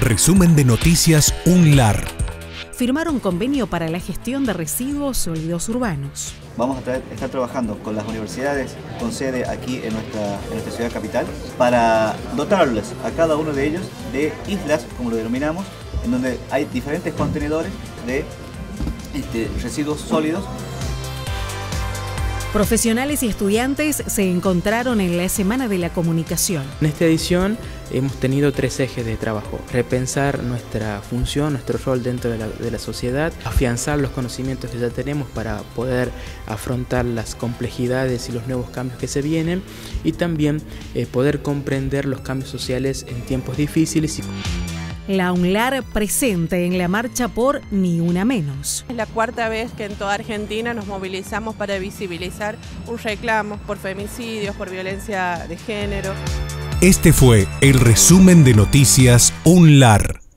Resumen de noticias UNLaR. Firmaron convenio para la gestión de residuos sólidos urbanos. Vamos a estar trabajando con las universidades con sede aquí en nuestra ciudad capital para dotarles a cada uno de ellos de islas, como lo denominamos, en donde hay diferentes contenedores de residuos sólidos. Profesionales y estudiantes se encontraron en la Semana de la Comunicación. En esta edición hemos tenido tres ejes de trabajo: repensar nuestra función, nuestro rol dentro de la sociedad, afianzar los conocimientos que ya tenemos para poder afrontar las complejidades y los nuevos cambios que se vienen, y también poder comprender los cambios sociales en tiempos difíciles. La UNLaR presente en la marcha por Ni Una Menos. Es la cuarta vez que en toda Argentina nos movilizamos para visibilizar un reclamo por femicidios, por violencia de género. Este fue el resumen de noticias UNLaR.